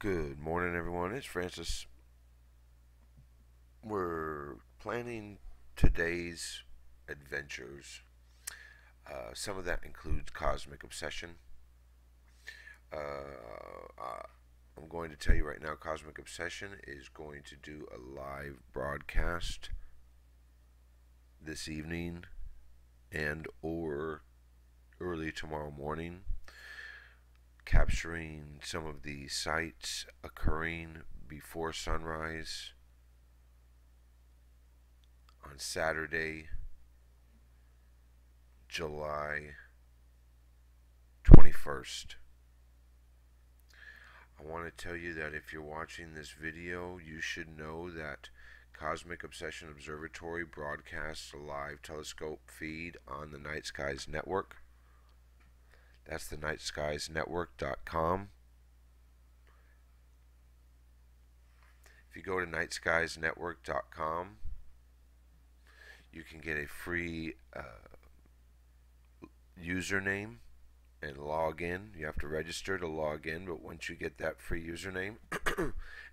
Good morning, everyone. It's Francis. We're planning today's adventures. Some of that includes Cosmic Obsession. I'm going to tell you right now, Cosmic Obsession is going to do a live broadcast this evening and or early tomorrow morning, capturing some of the sights occurring before sunrise on Saturday, July 21st. I want to tell you that if you're watching this video, you should know that Cosmic Obsession Observatory broadcasts a live telescope feed on the Night Skies Network. That's the NightSkiesNetwork.com. If you go to NightSkiesNetwork.com, you can get a free username and log in. You have to register to log in, but once you get that free username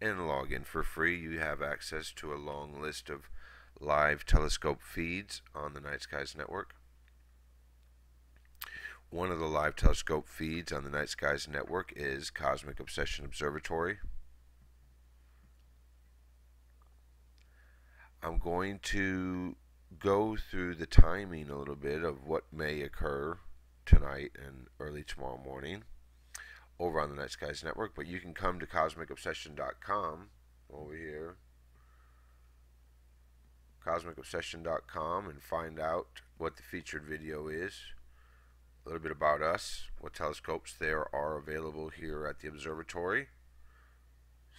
and log in for free, you have access to a long list of live telescope feeds on the Night Skies Network. One of the live telescope feeds on the Night Skies Network is Cosmic Obsession Observatory. I'm going to go through the timing a little bit of what may occur tonight and early tomorrow morning over on the Night Skies Network, but you can come to CosmicObsession.com over here, CosmicObsession.com, and find out what the featured video is, a little bit about us, what telescopes there are available here at the observatory,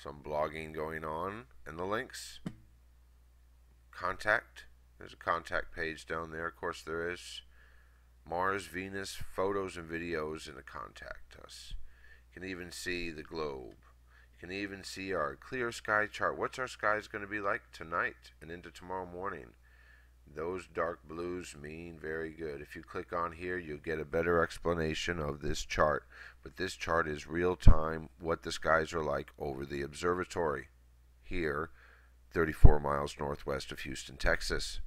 some blogging going on, and the links. Contact. There's a contact page down there. Of course there is. Mars, Venus, photos and videos, and the contact us. You can even see the globe. You can even see our clear sky chart. What's our skies going to be like tonight and into tomorrow morning? Those dark blues mean very good. If you click on here, you'll get a better explanation of this chart. But this chart is real time, what the skies are like over the observatory here, 34 miles northwest of Houston, Texas.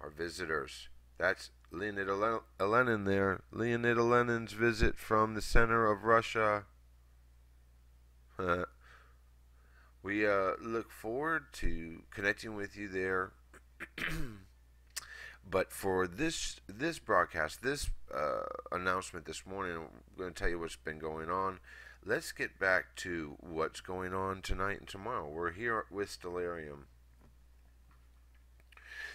Our visitors. That's Leonid Elenin there. Leonid Elenin's visit from the center of Russia. We look forward to connecting with you there. But for this broadcast, this announcement this morning, I'm going to tell you what's been going on. Let's get back to what's going on tonight and tomorrow. We're here with Stellarium.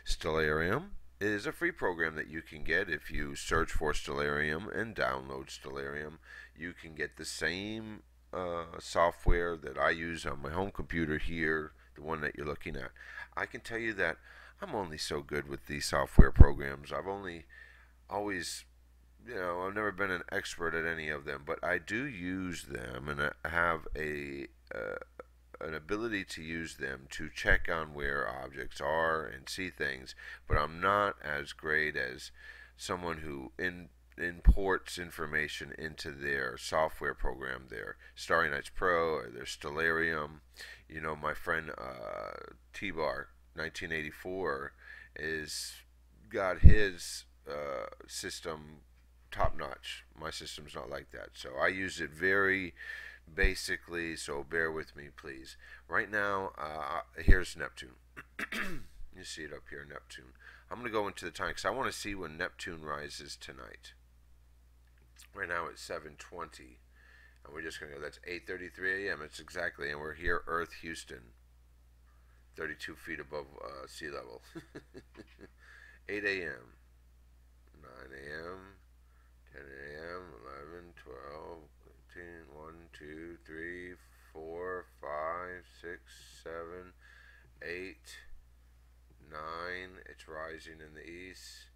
Stellarium is a free program that you can get if you search for Stellarium and download Stellarium. You can get the same software that I use on my home computer here, the one that you're looking at. I can tell you that I'm only so good with these software programs. I've only always, you know, I've never been an expert at any of them, but I do use them, and I have a an ability to use them to check on where objects are and see things. But I'm not as great as someone who imports information into their software program, their Starry Nights Pro or their Stellarium. You know, my friend T Bar 1984 is got his system top notch. My system's not like that, so I use it very basically, so bear with me please. Right now here's Neptune. You see it up here, Neptune. I'm gonna go into the time because I want to see when Neptune rises tonight. Right now it's 7:20 and we're just gonna go, that's 8:33 a.m. it's exactly, and we're here Earth, Houston, 32 feet above sea level. 8 a.m., 9 a.m., 10 a.m., 11, 12, 13, 1, 2, 3, 4, 5, 6, 7, 8, 9, it's rising in the east,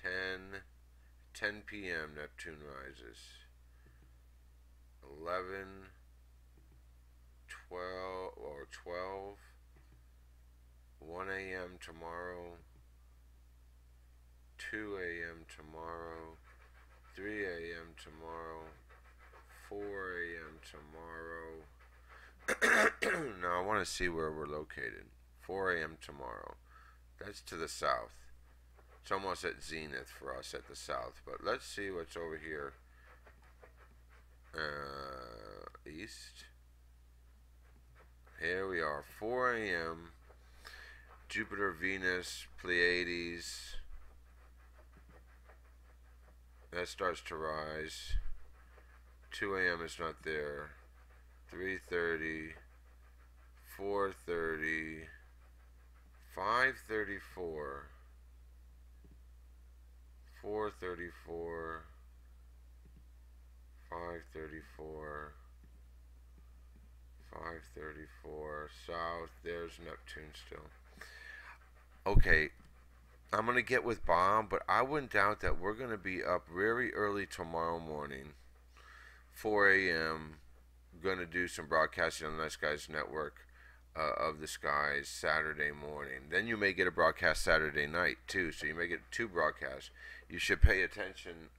10 p.m. Neptune rises, 11, 12, 1 a.m. tomorrow, 2 a.m. tomorrow, 3 a.m. tomorrow, 4 a.m. tomorrow, Now I want to see where we're located. 4 a.m. tomorrow. That's to the south. It's almost at zenith for us at the south. But let's see what's over here. East. Here we are. 4 a.m. Jupiter, Venus, Pleiades. That starts to rise. 2 a.m. is not there. 3:30, 4:30, 5:34, 4:34, 5:34, 5:34. South. There's Neptune still. Okay, I'm gonna get with Bob, but I wouldn't doubt that we're gonna be up very early tomorrow morning, 4 a.m. Going to do some broadcasting on the Night Skies Network of the skies Saturday morning. Then you may get a broadcast Saturday night too, so you may get 2 broadcasts. You should pay attention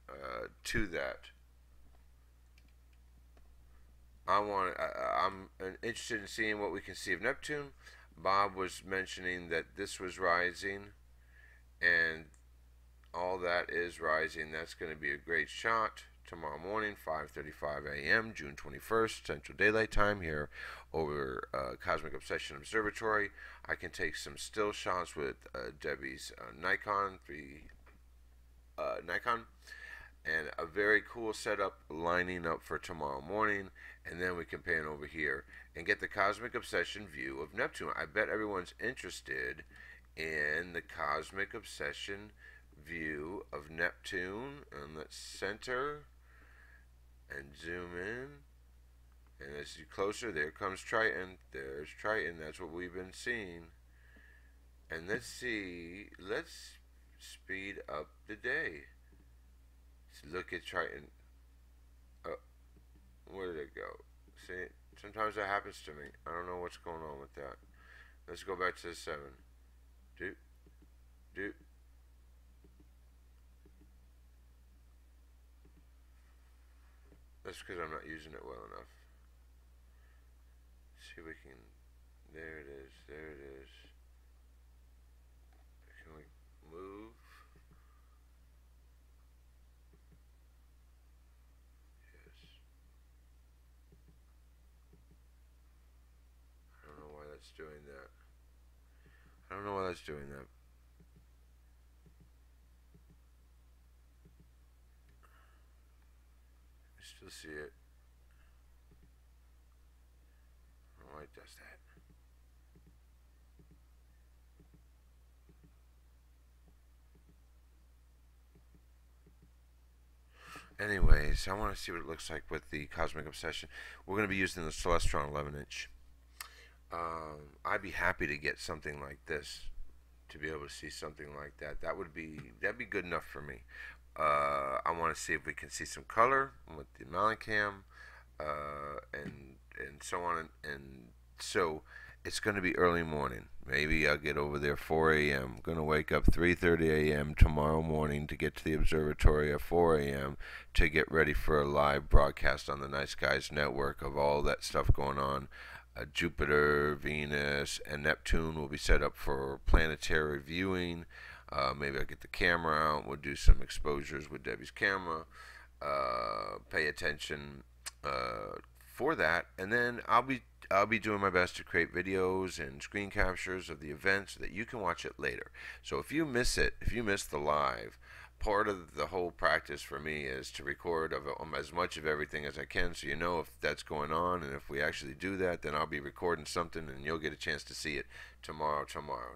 to that. I'm interested in seeing what we can see of Neptune. Bob was mentioning that this was rising, and all that is rising. That's going to be a great shot. Tomorrow morning, 5:35 a.m., June 21st, Central Daylight Time, here over Cosmic Obsession Observatory. I can take some still shots with Debbie's Nikon, and a very cool setup lining up for tomorrow morning, and then we can pan over here and get the Cosmic Obsession view of Neptune. I bet everyone's interested in the Cosmic Obsession view of Neptune, and let's center and zoom in, and as you closer, there comes Triton. There's Triton. That's what we've been seeing. And let's see, let's speed up the day. Let's look at Triton. Where did it go? See, sometimes that happens to me. I don't know what's going on with that. Let's go back to the 7. Doop, doop. That's because I'm not using it well enough. Let's see if we can. There it is. There it is. Can we move? Yes. I don't know why that's doing that. I don't know why that's doing that. Still see it. Oh, it does that. Anyways, I want to see what it looks like with the Cosmic Obsession. We're going to be using the Celestron 11-inch. I'd be happy to get something like this, to be able to see something like that. That'd be good enough for me. I want to see if we can see some color with the Malincam and so on, and so it's going to be early morning. Maybe I'll get over there 4 a.m. Going to wake up 3:30 a.m. tomorrow morning to get to the observatory at 4 a.m. to get ready for a live broadcast on the Night Skies Network of all that stuff going on. Jupiter, Venus, and Neptune will be set up for planetary viewing. Maybe I'll get the camera out. We'll do some exposures with Debbie's camera. Pay attention for that, and then I'll be doing my best to create videos and screen captures of the event so that you can watch it later. So if you miss it, if you miss the live, part of the whole practice for me is to record as much of everything as I can, so you know if that's going on, and if we actually do that, then I'll be recording something, and you'll get a chance to see it tomorrow.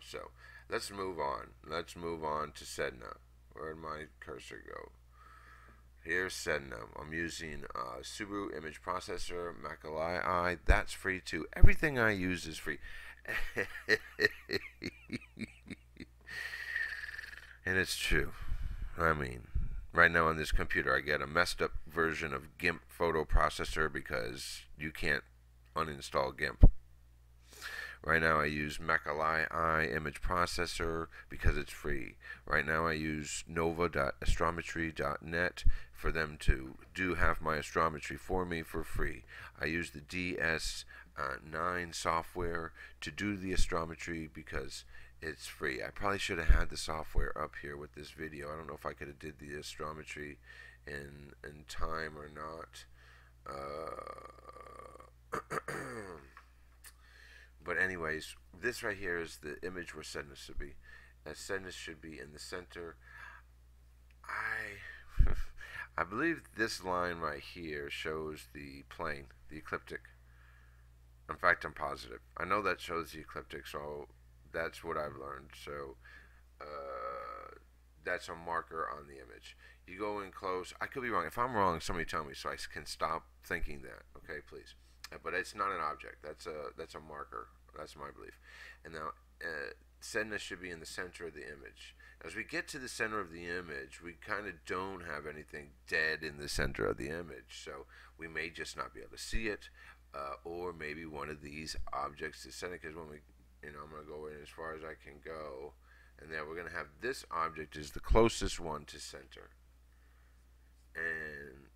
So. Let's move on. Let's move on to Sedna. Where'd my cursor go? Here's Sedna. I'm using Subaru Image Processor, Macalii. That's free too. Everything I use is free. And it's true. I mean, right now on this computer I get a messed up version of GIMP photo processor because you can't uninstall GIMP. Right now I use Macalii image processor because it's free. Right now I use nova.astrometry.net for them to do half my astrometry for me for free. I use the ds9 software to do the astrometry because it's free. I probably should have had the software up here with this video. I don't know if I could have did the astrometry in time or not. But anyways, this right here is the image where Sedna should be. Sedna should be in the center. I believe this line right here shows the plane, the ecliptic. In fact, I'm positive. I know that shows the ecliptic, so that's what I've learned. So that's a marker on the image. You go in close. I could be wrong. If I'm wrong, somebody tell me so I can stop thinking that. Okay, please. But it's not an object. That's a marker. That's my belief. And now Sedna should be in the center of the image. As we get to the center of the image, we kind of don't have anything dead in the center of the image. So we may just not be able to see it, or maybe one of these objects is Sedna. Because when we, you know, I'm going to go in as far as I can go. And then we're going to have this object is the closest one to center. And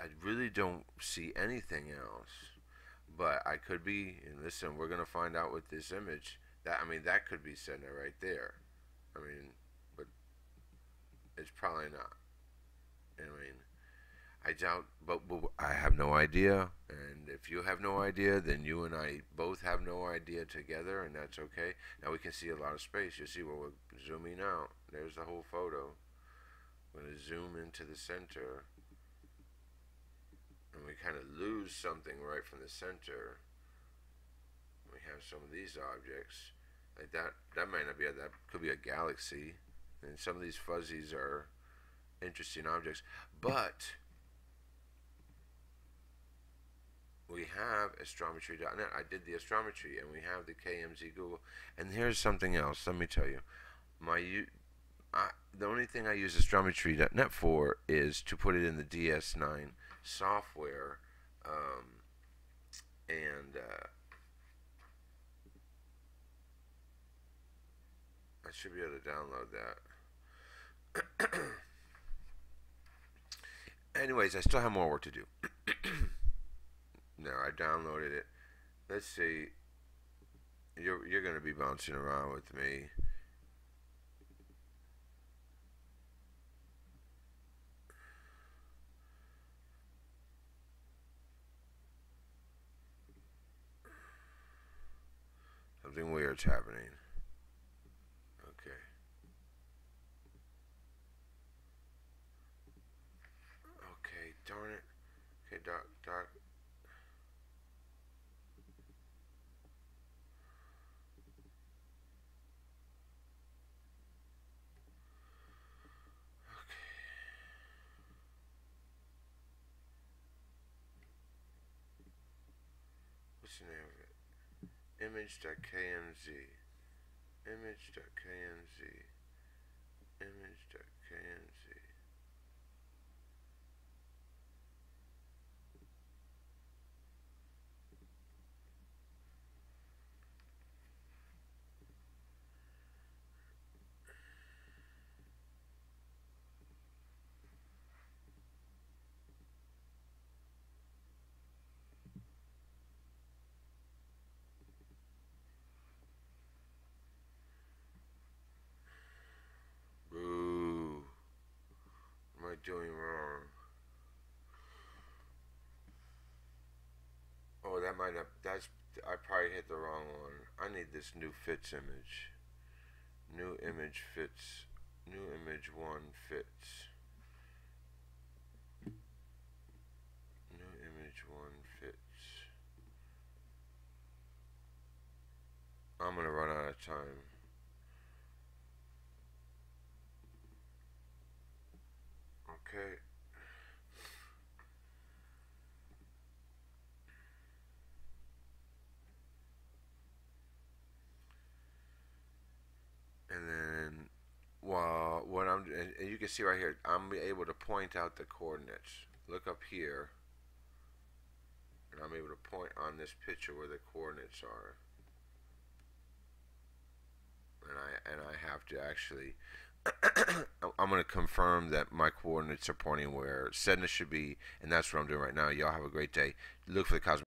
I really don't see anything else. But I could be, and listen, we're going to find out with this image. That could be Sedna right there. But it's probably not. I doubt, but I have no idea, and if you have no idea, then you and I both have no idea together, and that's okay. Now we can see a lot of space. You see where we're zooming out. There's the whole photo. We're going to zoom into the center, and we kind of lose something right from the center. We have some of these objects. Like that, might not be, that could be a galaxy, and some of these fuzzies are interesting objects, but we have astrometry.net. I did the astrometry, and we have the KMZ Google. And here's something else. Let me tell you, the only thing I use astrometry.net for is to put it in the DS9 software, I should be able to download that. Anyways, I still have more work to do. No, I downloaded it. Let's see. You're going to be bouncing around with me. Something weird's happening. Okay. Okay, darn it. Okay, doc. Image.kmz. Doing wrong. Oh, that might not. I probably hit the wrong one. I need this new fits image. New image fits. New image one fits. New image one fits. I'm gonna run out of time. Okay. And then, well, what I'm doing, and you can see right here, I'm able to point out the coordinates. Look up here, and I'm able to point on this picture where the coordinates are. And I have to actually I'm going to confirm that my coordinates are pointing where Sedna should be, and that's what I'm doing right now. Y'all have a great day. Look for the Cosmic